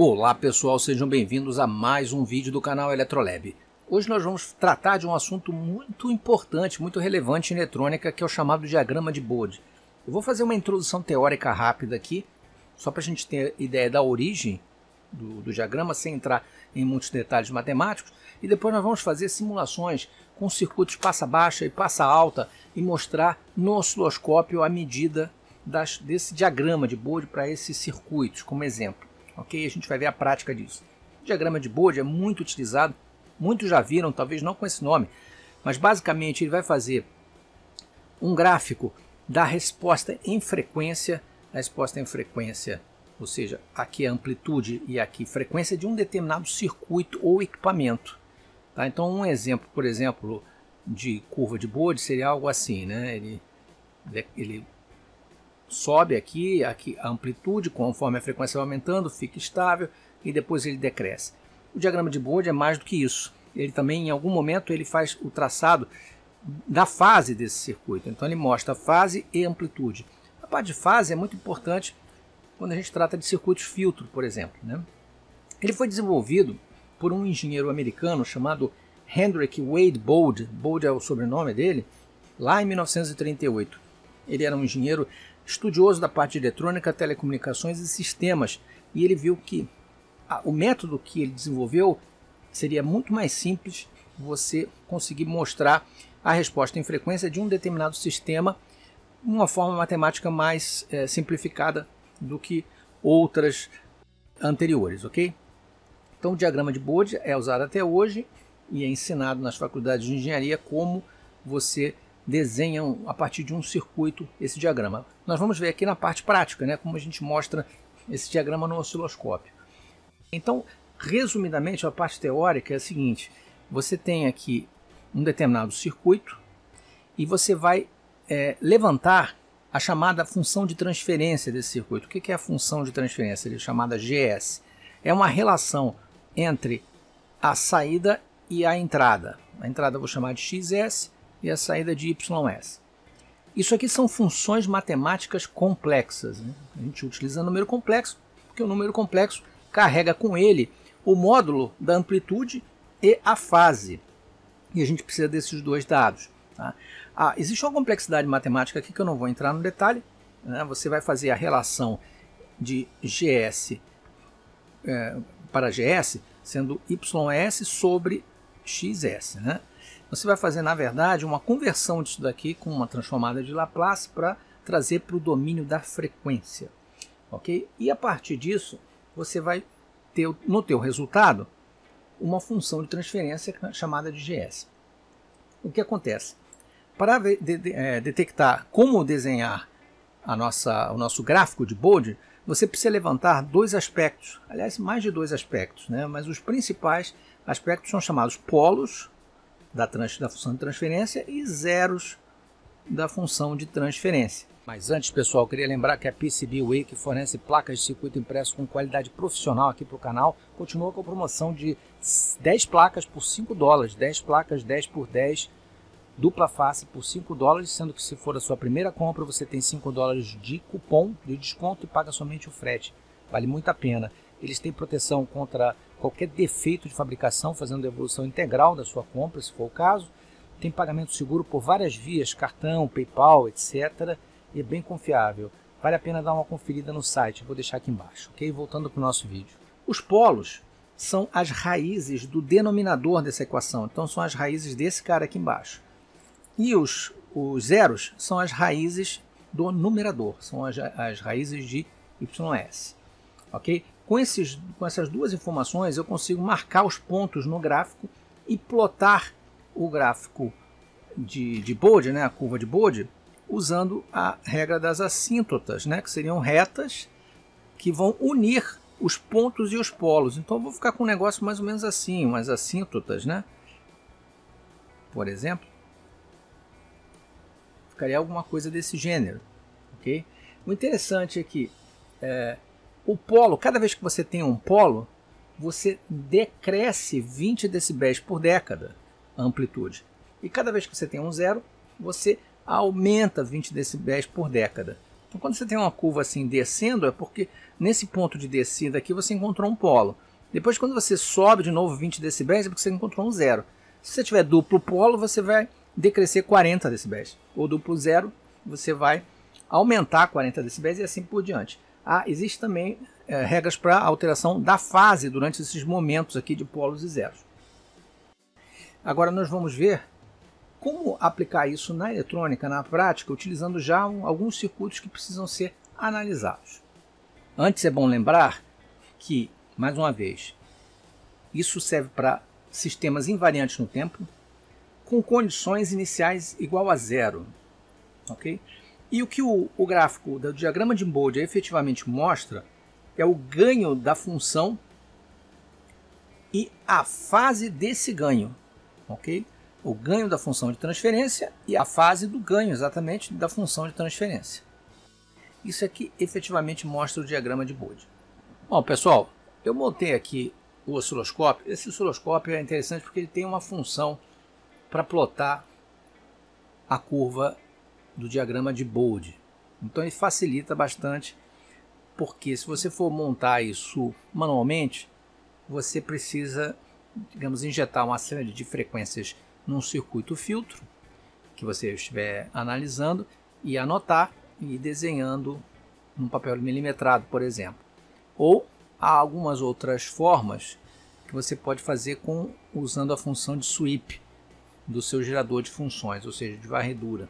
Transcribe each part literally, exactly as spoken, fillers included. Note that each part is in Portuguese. Olá pessoal, sejam bem-vindos a mais um vídeo do canal EletroLab. Hoje nós vamos tratar de um assunto muito importante, muito relevante em eletrônica, que é o chamado diagrama de Bode. Eu vou fazer uma introdução teórica rápida aqui, só para a gente ter ideia da origem do, do diagrama, sem entrar em muitos detalhes matemáticos, e depois nós vamos fazer simulações com circuitos passa baixa e passa alta e mostrar no osciloscópio a medida das, desse diagrama de Bode para esses circuitos, como exemplo. Ok? A gente vai ver a prática disso. O diagrama de Bode é muito utilizado, muitos já viram, talvez não com esse nome, mas basicamente ele vai fazer um gráfico da resposta em frequência, a resposta em frequência, ou seja, aqui é amplitude e aqui frequência de um determinado circuito ou equipamento. Tá? Então um exemplo, por exemplo, de curva de Bode seria algo assim, né? Ele, ele sobe aqui, aqui a amplitude, conforme a frequência vai aumentando, fica estável e depois ele decresce. O diagrama de Bode é mais do que isso. Ele também, em algum momento, ele faz o traçado da fase desse circuito. Então ele mostra fase e amplitude. A parte de fase é muito importante quando a gente trata de circuitos filtro, por exemplo, né? Ele foi desenvolvido por um engenheiro americano chamado Hendrik Wade Bode. Bode é o sobrenome dele, lá em mil novecentos e trinta e oito. Ele era um engenheiro estudioso da parte de eletrônica, telecomunicações e sistemas, e ele viu que a, o método que ele desenvolveu seria muito mais simples você conseguir mostrar a resposta em frequência de um determinado sistema de uma forma matemática mais é, simplificada do que outras anteriores, ok? Então o diagrama de Bode é usado até hoje e é ensinado nas faculdades de engenharia como você desenham a partir de um circuito esse diagrama. Nós vamos ver aqui na parte prática, né, como a gente mostra esse diagrama no osciloscópio. Então, resumidamente, a parte teórica é a seguinte: você tem aqui um determinado circuito e você vai é, levantar a chamada função de transferência desse circuito. O que é a função de transferência? Ela é chamada G S. É uma relação entre a saída e a entrada. A entrada eu vou chamar de X S e a saída de Y S. Isso aqui são funções matemáticas complexas, né? A gente utiliza número complexo, porque o número complexo carrega com ele o módulo da amplitude e a fase. E a gente precisa desses dois dados. Tá? Ah, existe uma complexidade matemática aqui que eu não vou entrar no detalhe, né? Você vai fazer a relação de G S é, para G S, sendo Y S sobre X S, né? Você vai fazer, na verdade, uma conversão disso daqui com uma transformada de Laplace para trazer para o domínio da frequência, ok? E a partir disso, você vai ter no teu resultado uma função de transferência chamada de G S. O que acontece? Para de, de, é, detectar como desenhar a nossa, o nosso gráfico de Bode, você precisa levantar dois aspectos, aliás, mais de dois aspectos, né? Mas os principais aspectos são chamados polos Da, trans, da função de transferência e zeros da função de transferência. Mas antes, pessoal, eu queria lembrar que a PCBWay, que fornece placas de circuito impresso com qualidade profissional aqui para o canal, continua com a promoção de dez placas por cinco dólares, dez placas dez por dez, dupla face por cinco dólares, sendo que se for a sua primeira compra, você tem cinco dólares de cupom de desconto e paga somente o frete. Vale muito a pena. Eles têm proteção contra qualquer defeito de fabricação, fazendo devolução integral da sua compra, se for o caso. Tem pagamento seguro por várias vias, cartão, PayPal, etcétera. E é bem confiável. Vale a pena dar uma conferida no site, vou deixar aqui embaixo. Ok? Voltando para o nosso vídeo. Os polos são as raízes do denominador dessa equação. Então são as raízes desse cara aqui embaixo. E os, os zeros são as raízes do numerador, são as, as raízes de Y S. Ok? Com, esses, com essas duas informações eu consigo marcar os pontos no gráfico e plotar o gráfico de, de Bode, né, a curva de Bode, usando a regra das assíntotas, né, que seriam retas que vão unir os pontos e os polos. Então eu vou ficar com um negócio mais ou menos assim, umas assíntotas, né? Por exemplo, ficaria alguma coisa desse gênero. Okay? O interessante é que é, o polo, cada vez que você tem um polo, você decresce vinte decibéis por década a amplitude. E cada vez que você tem um zero, você aumenta vinte decibéis por década. Então, quando você tem uma curva assim descendo, é porque nesse ponto de descida aqui você encontrou um polo. Depois, quando você sobe de novo vinte decibéis, é porque você encontrou um zero. Se você tiver duplo polo, você vai decrescer quarenta decibéis. Ou duplo zero, você vai aumentar quarenta decibéis e assim por diante. Ah, existe também é, regras para alteração da fase durante esses momentos aqui de polos e zeros. Agora nós vamos ver como aplicar isso na eletrônica, na prática, utilizando já um, alguns circuitos que precisam ser analisados. Antes é bom lembrar que, mais uma vez, isso serve para sistemas invariantes no tempo, com condições iniciais igual a zero. Okay? E o que o, o gráfico do diagrama de Bode efetivamente mostra é o ganho da função e a fase desse ganho. Okay? O ganho da função de transferência e a fase do ganho, exatamente, da função de transferência. Isso aqui efetivamente mostra o diagrama de Bode. Bom, pessoal, eu montei aqui o osciloscópio. Esse osciloscópio é interessante porque ele tem uma função para plotar a curva do diagrama de Bode. Então ele facilita bastante, porque se você for montar isso manualmente, você precisa, digamos, injetar uma série de frequências num circuito filtro que você estiver analisando e anotar e ir desenhando num papel milimetrado, por exemplo. Ou há algumas outras formas que você pode fazer com, usando a função de sweep do seu gerador de funções, ou seja, de varredura.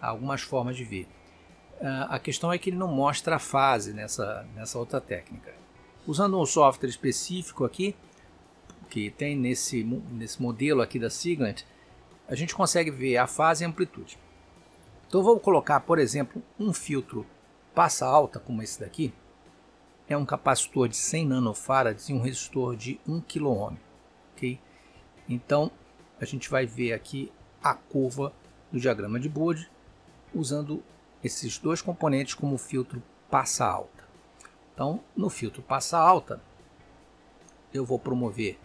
Há algumas formas de ver. A questão é que ele não mostra a fase nessa, nessa outra técnica. Usando um software específico aqui, que tem nesse, nesse modelo aqui da Siglent, a gente consegue ver a fase e a amplitude. Então vou colocar, por exemplo, um filtro passa alta, como esse daqui. É um capacitor de cem nanofarads e um resistor de um quilo ohm. Okay? Então a gente vai ver aqui a curva do diagrama de Bode, usando esses dois componentes como filtro passa alta. Então, no filtro passa alta, eu vou promover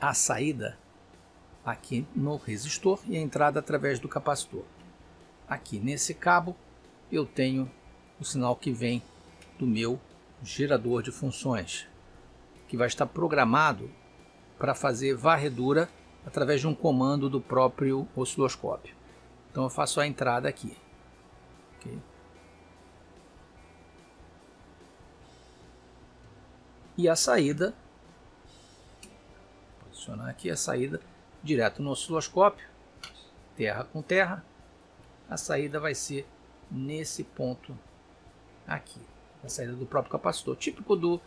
a saída aqui no resistor e a entrada através do capacitor. Aqui nesse cabo eu tenho o sinal que vem do meu gerador de funções, que vai estar programado para fazer varredura através de um comando do próprio osciloscópio. Então eu faço a entrada aqui. Okay. E a saída, vou posicionar aqui a saída direto no osciloscópio, terra com terra. A saída vai ser nesse ponto aqui, a saída do próprio capacitor, típico do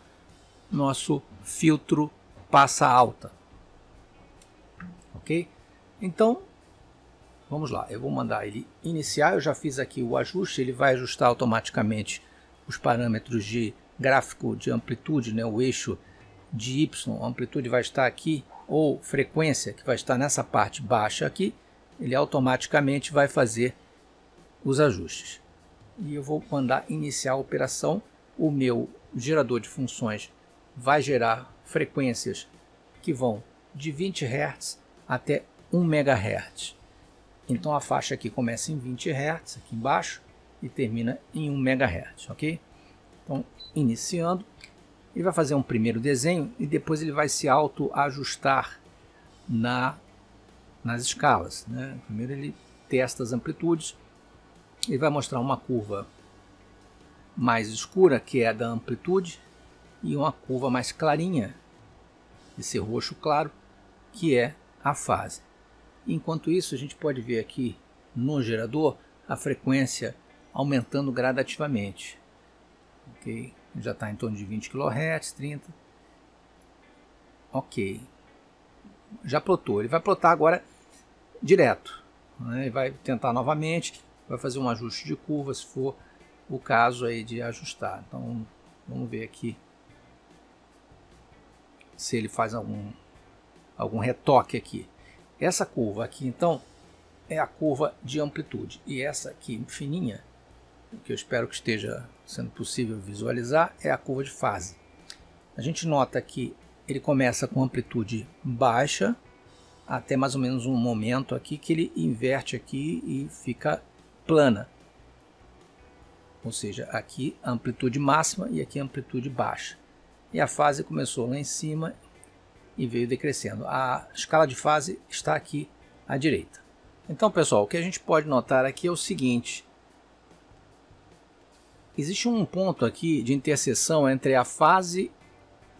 nosso filtro passa alta. Ok? Então, vamos lá, eu vou mandar ele iniciar. Eu já fiz aqui o ajuste, ele vai ajustar automaticamente os parâmetros de gráfico de amplitude, né? O eixo de Y, a amplitude vai estar aqui, ou frequência, que vai estar nessa parte baixa aqui, ele automaticamente vai fazer os ajustes. E eu vou mandar iniciar a operação, o meu gerador de funções vai gerar frequências que vão de vinte hertz até um megahertz. Então a faixa aqui começa em vinte hertz aqui embaixo e termina em um megahertz, ok? Então, iniciando, ele vai fazer um primeiro desenho e depois ele vai se auto-ajustar na, nas escalas, né? Primeiro ele testa as amplitudes, ele vai mostrar uma curva mais escura, que é a da amplitude, e uma curva mais clarinha, esse roxo claro, que é a fase. Enquanto isso, a gente pode ver aqui no gerador a frequência aumentando gradativamente. Okay? Já está em torno de vinte quilohertz, trinta. Ok. Já plotou. Ele vai plotar agora direto. Né? Ele vai tentar novamente, vai fazer um ajuste de curva, se for o caso aí de ajustar. Então, vamos ver aqui se ele faz algum, algum retoque aqui. Essa curva aqui, então, é a curva de amplitude. E essa aqui, fininha, que eu espero que esteja sendo possível visualizar, é a curva de fase. A gente nota que ele começa com amplitude baixa, até mais ou menos um momento aqui, que ele inverte aqui e fica plana. ou seja, aqui a amplitude máxima e aqui a amplitude baixa. E a fase começou lá em cima e veio decrescendo. A escala de fase está aqui à direita. Então, pessoal, o que a gente pode notar aqui é o seguinte. Existe um ponto aqui de interseção entre a fase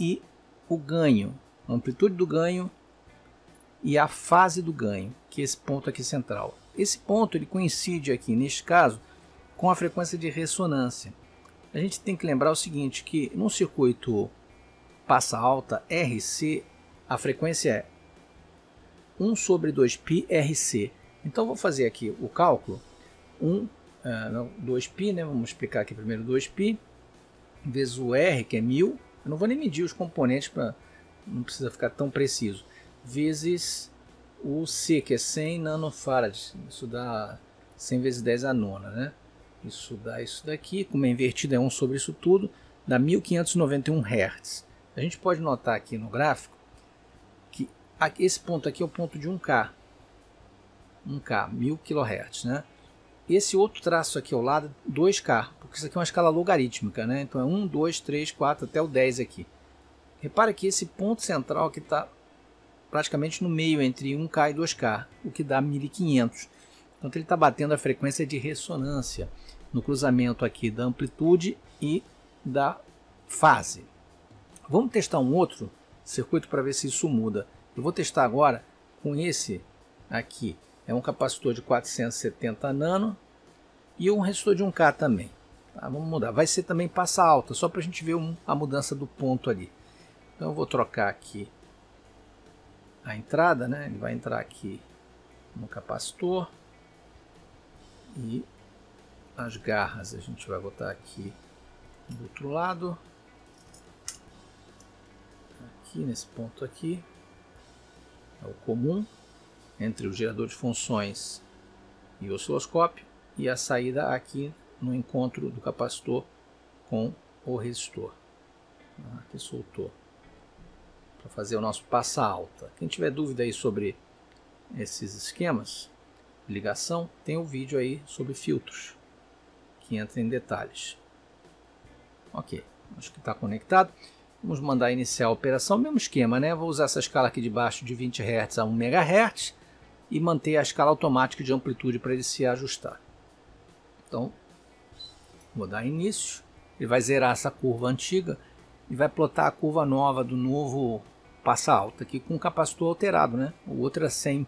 e o ganho, a amplitude do ganho e a fase do ganho, que é esse ponto aqui central. Esse ponto ele coincide aqui, neste caso, com a frequência de ressonância. A gente tem que lembrar o seguinte, que num circuito passa alta R C, a frequência é um sobre dois pi R C. Então, vou fazer aqui o cálculo, um, uh, não, dois pi, né? Vamos explicar aqui primeiro dois pi, vezes o R, que é mil, eu não vou nem medir os componentes, pra, não precisa ficar tão preciso, vezes o C, que é cem nanofarads, isso dá cem vezes dez à nona, né? Isso dá isso daqui, como é invertido é um sobre isso tudo, dá mil quinhentos e noventa e um hertz. A gente pode notar aqui no gráfico que esse ponto aqui é o ponto de um K, um K, mil quilohertz, né? Esse outro traço aqui ao lado, dois K, porque isso aqui é uma escala logarítmica, né? Então é um, dois, três, quatro, até o dez aqui. Repara que esse ponto central aqui está praticamente no meio entre um K e dois K, o que dá mil e quinhentos. Então ele está batendo a frequência de ressonância no cruzamento aqui da amplitude e da fase. Vamos testar um outro circuito para ver se isso muda. Eu vou testar agora com esse aqui. É um capacitor de quatrocentos e setenta nano e um resistor de um K também. Tá, vamos mudar. Vai ser também passa alta, só para a gente ver um, a mudança do ponto ali. Então eu vou trocar aqui a entrada, né? Ele vai entrar aqui no capacitor. E as garras a gente vai botar aqui do outro lado, aqui nesse ponto aqui, é o comum, entre o gerador de funções e o osciloscópio, e a saída aqui no encontro do capacitor com o resistor, aqui soltou, para fazer o nosso passa alta. Quem tiver dúvida aí sobre esses esquemas, ligação, tem um vídeo aí sobre filtros que entra em detalhes. Ok, acho que está conectado. Vamos mandar iniciar a operação, mesmo esquema, né? Vou usar essa escala aqui de baixo de vinte hertz a um megahertz e manter a escala automática de amplitude para ele se ajustar. Então, vou dar início. Ele vai zerar essa curva antiga e vai plotar a curva nova do novo passa alta aqui com o capacitor alterado, né? O outro é cem.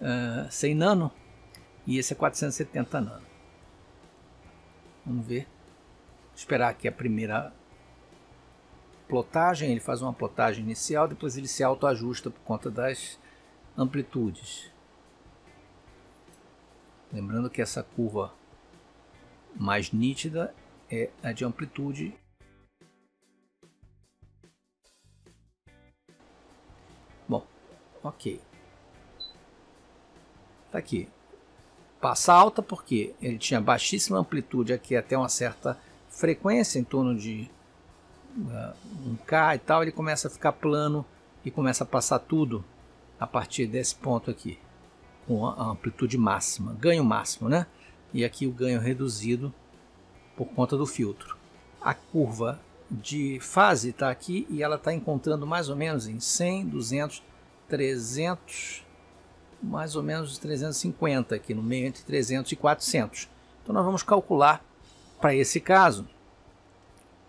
Uh, cem nano e esse é quatrocentos e setenta nano. Vamos ver, esperar aqui a primeira plotagem. Ele faz uma plotagem inicial, depois ele se autoajusta por conta das amplitudes. Lembrando que essa curva mais nítida é a de amplitude. Bom, ok. Está aqui, passa alta porque ele tinha baixíssima amplitude aqui até uma certa frequência, em torno de uh, um K e tal, ele começa a ficar plano e começa a passar tudo a partir desse ponto aqui, com a amplitude máxima, ganho máximo, né? E aqui o ganho reduzido por conta do filtro. A curva de fase está aqui e ela está encontrando mais ou menos em cem, duzentos, trezentos... mais ou menos trezentos e cinquenta aqui no meio, entre trezentos e quatrocentos. Então nós vamos calcular para esse caso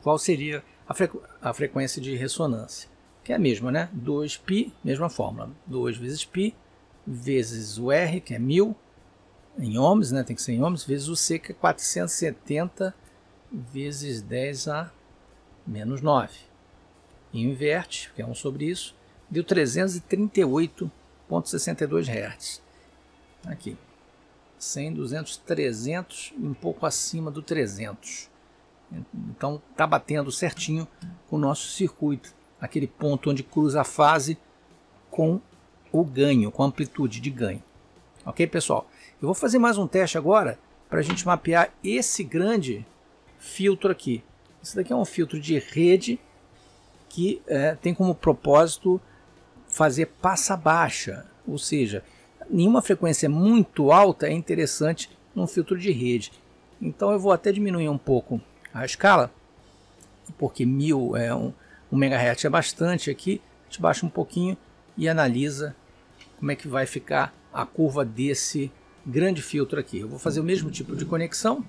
qual seria a, frequ a frequência de ressonância, que é a mesma, né? dois pi, mesma fórmula, dois vezes pi vezes o R, que é mil em ohms, né? Tem que ser em ohms, vezes o C, que é quatrocentos e setenta vezes dez a menos nove. E inverte, que é um sobre isso, deu trezentos e trinta e oito ponto sessenta e dois hertz. Aqui cem, duzentos, trezentos, um pouco acima do trezentos. Então está batendo certinho com o nosso circuito, aquele ponto onde cruza a fase com o ganho, com a amplitude de ganho. Ok, pessoal? Eu vou fazer mais um teste agora para a gente mapear esse grande filtro aqui. Esse daqui é um filtro de rede que é, tem como propósito fazer passa baixa, ou seja, nenhuma frequência muito alta é interessante num filtro de rede. Então eu vou até diminuir um pouco a escala, porque mil é um, um megahertz é bastante aqui. A gente baixa um pouquinho e analisa como é que vai ficar a curva desse grande filtro aqui. Eu vou fazer o mesmo tipo de conexão.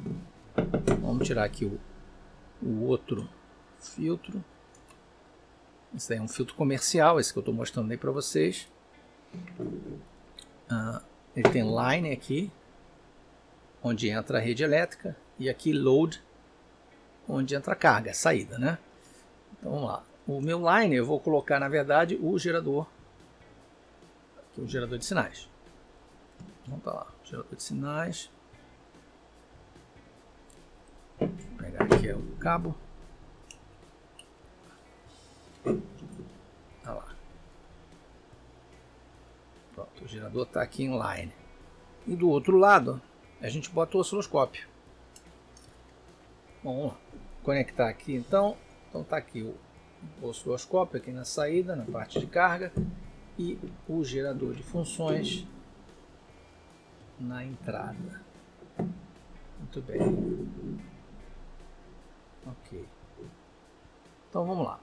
Vamos tirar aqui o, o outro filtro. Esse daí é um filtro comercial, esse que eu estou mostrando aí para vocês. Ah, ele tem line aqui, onde entra a rede elétrica, e aqui load, onde entra a carga, a saída, né? Então vamos lá. O meu line eu vou colocar, na verdade, o gerador, aqui, o gerador de sinais. Vamos para lá, gerador de sinais. Vou pegar aqui o cabo. Olha lá. Pronto, o gerador está aqui em line. E do outro lado a gente bota o osciloscópio. Bom, vamos lá. Conectar aqui então. Então está aqui o osciloscópio aqui na saída, na parte de carga, e o gerador de funções na entrada. Muito bem. Ok. Então vamos lá.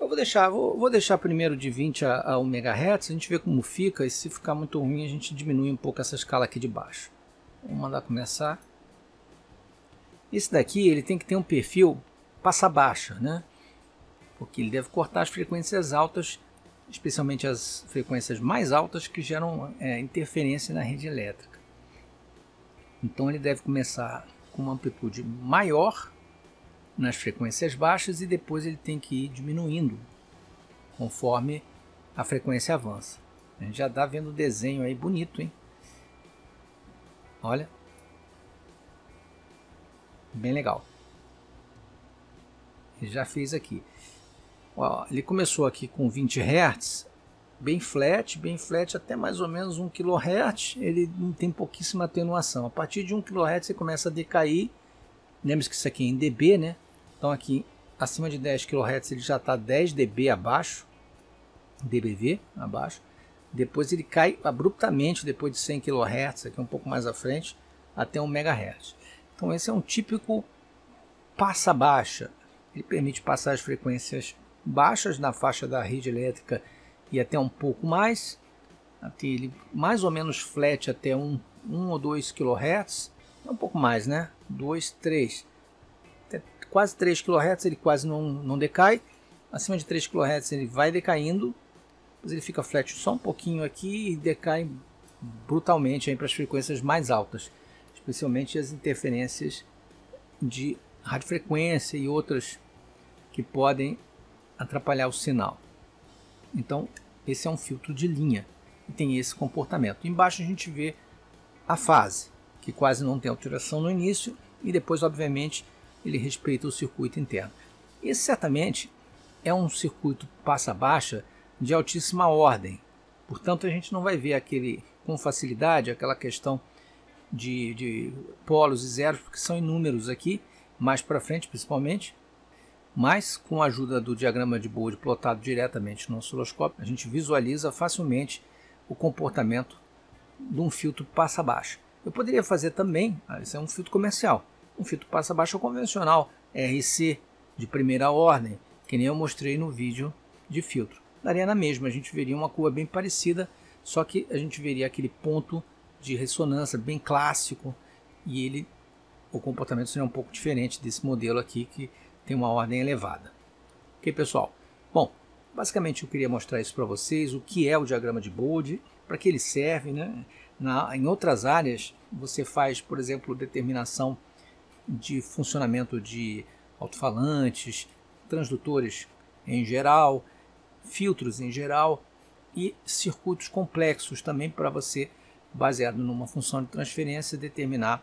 Eu vou deixar, vou, vou deixar primeiro de vinte a, a um megahertz, a gente vê como fica, e se ficar muito ruim a gente diminui um pouco essa escala aqui de baixo. Vamos mandar começar. Esse daqui ele tem que ter um perfil passa baixa, né? Porque ele deve cortar as frequências altas, especialmente as frequências mais altas que geram é, interferência na rede elétrica. Então ele deve começar com uma amplitude maior nas frequências baixas e depois ele tem que ir diminuindo conforme a frequência avança. A gente já dá vendo o desenho aí bonito, hein? Olha, bem legal. Ele já fez aqui. Ó, ele começou aqui com vinte hertz, bem flat, bem flat até mais ou menos um quilohertz. Ele não tem pouquíssima atenuação. A partir de um quilohertz ele começa a decair. Lembre-se que isso aqui é em dB, né? Então aqui acima de dez quilohertz ele já está dez dB abaixo, dBV abaixo. Depois ele cai abruptamente depois de cem quilohertz, aqui um pouco mais à frente, até um megahertz. Então esse é um típico passa baixa. Ele permite passar as frequências baixas na faixa da rede elétrica e até um pouco mais. Até ele mais ou menos flat até um ou dois quilohertz. É um pouco mais, né? dois, três, até quase três quilohertz ele quase não, não decai. Acima de três quilohertz ele vai decaindo, mas ele fica flat só um pouquinho aqui e decai brutalmente para as frequências mais altas, especialmente as interferências de radiofrequência e outras que podem atrapalhar o sinal. Então esse é um filtro de linha e tem esse comportamento. Embaixo a gente vê a fase, que quase não tem alteração no início, e depois, obviamente, ele respeita o circuito interno. Esse certamente é um circuito passa-baixa de altíssima ordem, portanto a gente não vai ver aquele com facilidade, aquela questão de, de polos e zeros, porque são inúmeros aqui, mais para frente principalmente, mas com a ajuda do diagrama de Bode plotado diretamente no osciloscópio, a gente visualiza facilmente o comportamento de um filtro passa-baixa. Eu poderia fazer também, ah, isso é um filtro comercial, um filtro passa-baixa convencional, R C, de primeira ordem, que nem eu mostrei no vídeo de filtro. Daria na mesma, a gente veria uma curva bem parecida, só que a gente veria aquele ponto de ressonância bem clássico, e ele, o comportamento seria um pouco diferente desse modelo aqui, que tem uma ordem elevada. Ok, pessoal? Bom, basicamente eu queria mostrar isso para vocês, o que é o diagrama de Bode, para que ele serve, né? Na, em outras áreas, você faz, por exemplo, determinação de funcionamento de alto-falantes, transdutores em geral, filtros em geral e circuitos complexos também para você, baseado numa função de transferência, determinar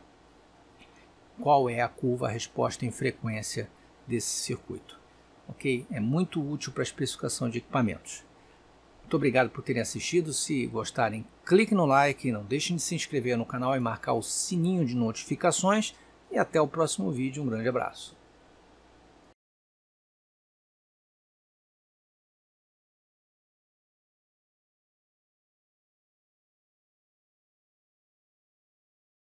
qual é a curva, a resposta em frequência desse circuito. Ok? É muito útil para a especificação de equipamentos. Muito obrigado por terem assistido. Se gostarem, clique no like, não deixem de se inscrever no canal e marcar o sininho de notificações. E até o próximo vídeo. Um grande abraço.